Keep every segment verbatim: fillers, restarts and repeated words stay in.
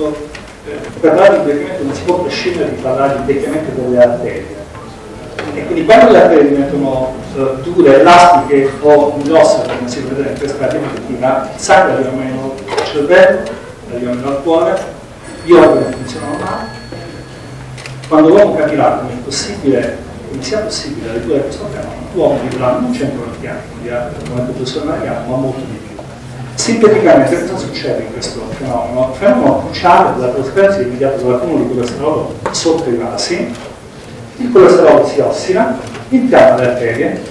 senso, parlare di invecchiamento non si può prescindere di parlare di invecchiamento delle arterie. E quindi quando le arterie diventano uh, dure, elastiche o grosse, come si vede in questa diapositiva, il sangue arriva meno al cervello, arriva meno al cuore, gli organi funzionano male. Quando l'uomo capirà come è possibile, come sia possibile la lettura di questo fenomeno, l'uomo vivrà non cento venti anni, come professionale ma molto di più. Sinteticamente, cosa succede in questo fenomeno? Il fenomeno cruciale della trasparenza è mediato dall'accumulo di colesterolo sotto i vasi, il colesterolo si ossida, infiamma le arterie.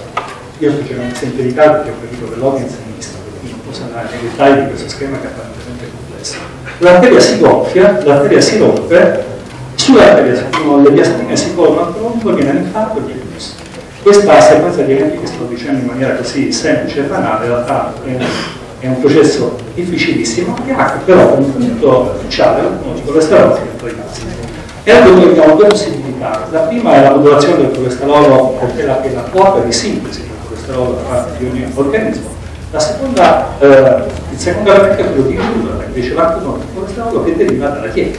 Io sto cercando di sintetizzare perché ho capito che l'audience è mista, quindi non posso andare nei dettagli di questo schema che è apparentemente complesso. L'arteria si gonfia, l'arteria si rompe, sull'arteria si formano le diastime, si formano tronco, viene l'infarto e il ictus. Questa sequenza di eventi che sto dicendo in maniera così semplice e banale, in realtà è un, è un processo difficilissimo, che ha però un punto cruciale, il colesterolo si è rimasto. E allora noi abbiamo due possibilità. La prima è la modulazione del colesterolo, perché la, è la quota di sintesi del colesterolo da parte di ogni organismo. La seconda, eh, il secondo elemento è quello di ridurre, invece l'antidoto del colesterolo che deriva dalla dieta.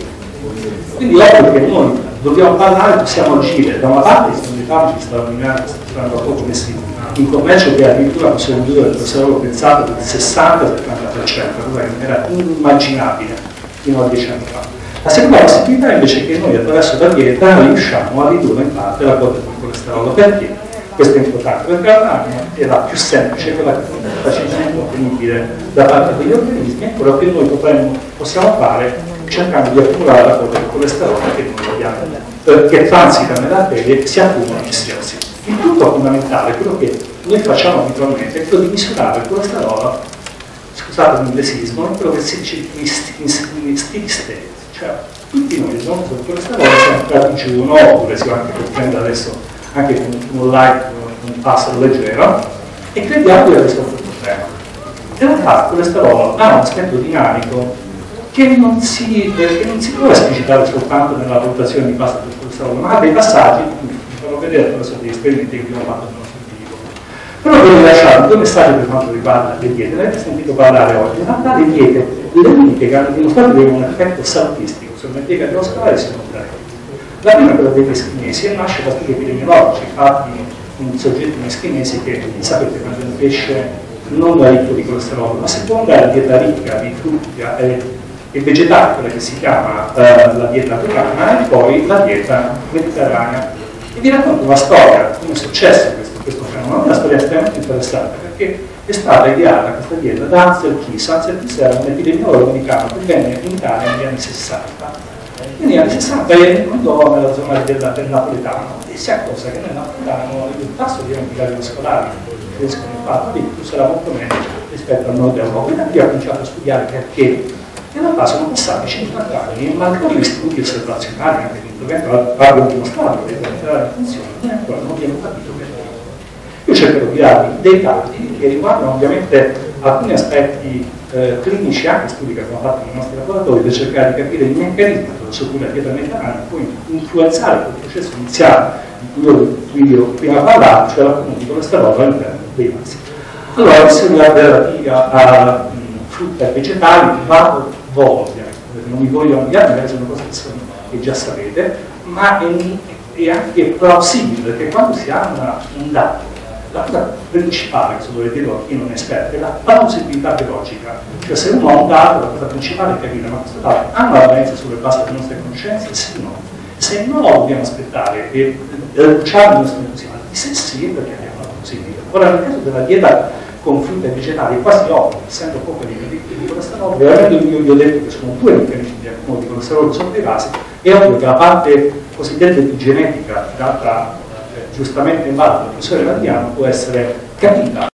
Quindi ovvio che noi dobbiamo parlare, possiamo agire. Da una parte ci sono dei farmaci straordinari che stanno da poco messi in commercio, che addirittura possono ridurre il colesterolo pensato del sessanta settanta per cento, cosa che era inimmaginabile fino a dieci anni fa. La seconda possibilità invece è che noi attraverso la dieta riusciamo a ridurre in parte la quota del colesterolo. Perché? Questo è importante, perché la è la più semplice, quella che è facilmente ottenibile da parte degli organismi, è quello che noi potremmo, possiamo fare cercando di accumulare la quota del colesterolo che noi abbiamo, che transita nell'arteria e si accumula e si ossida. Il punto fondamentale, quello che noi facciamo abitualmente, è quello di misurare il colesterolo, scusate l'inglesismo, è quello che si dice in steady state. Cioè, tutti noi abbiamo fatto questa volta, siamo andati giù, no? Oppure si va anche per prendere adesso anche con un like, un passo leggero, e crediamo di aver risolto il problema. In realtà questa volta ha un aspetto dinamico che non si, che non si può esplicitare soltanto nella valutazione di pasta del colesterolo, ma ha dei passaggi che vi farò vedere attraverso degli esperimenti che abbiamo fatto nel nostro video. Però voglio lasciare due messaggi per quanto riguarda le diete. L'avete sentito parlare oggi, in realtà le diete, le uniche che hanno dimostrato di avere un effetto salutistico sulla metrica endoscopale sono tre. La prima è quella dei meschinesi e nasce da studi epidemiologici fatti in soggetti meschinesi che sapete mangiano pesce non ricco di colesterolo. La seconda è la dieta ricca di frutti e vegetali, quella che si chiama eh, la dieta vegana, e poi la dieta mediterranea. E vi racconto una storia, come è successo questo, questo fenomeno, una storia estremamente interessante perché è stata ideata questa dieta da Ansel Kiss. Ansel Kiss era un epidemiologo americano che venne in Italia negli anni sessanta. Negli anni sessanta andò nella zona del, del napoletano e si accorse che nel napoletano il tasso di emicali vascolari che escono infatti lì era molto meno rispetto al nord Europa. E da qui ha cominciato a studiare perché in realtà sono passati cinquanta anni, ma ancora gli studi osservazionali anche l'intervento avevano dimostrato che la funzione e ancora non abbiamo capito perché. Io cercherò di darvi dei dati che riguardano ovviamente alcuni aspetti eh, clinici, anche studi che abbiamo fatto nei nostri laboratori, per cercare di capire il meccanismo su cui la dieta mediterranea può influenzare quel processo iniziale di cui io prima parlavo, cioè l'accumulo di colesterolo all'interno dei vasi. Allora, se riguarda relativa a frutta e vegetali, vado volte, perché non vi voglio ampliare, magari sono cose che, sono, che già sapete, ma è, è anche plausibile che quando si ha una, un dato, la cosa principale che se dovete dire a chi non è esperto è la plausibilità biologica, cioè se uno ha un dato, la cosa principale è capire ma questo dato ha una valenza sulle basi delle nostre conoscenze, se no, se no dobbiamo aspettare e rinunciare alle nostre emozioni, se sì perché abbiamo la possibilità. Ora nel caso della dieta con frutta e vegetali quasi ovvio, essendo poco di colesterolo, veramente io vi ho detto che sono due meccanismi di accumulo di colesterolo sotto i vasi, è ovvio che la parte cosiddetta di genetica data giustamente in base alla professore Vandiano può essere capita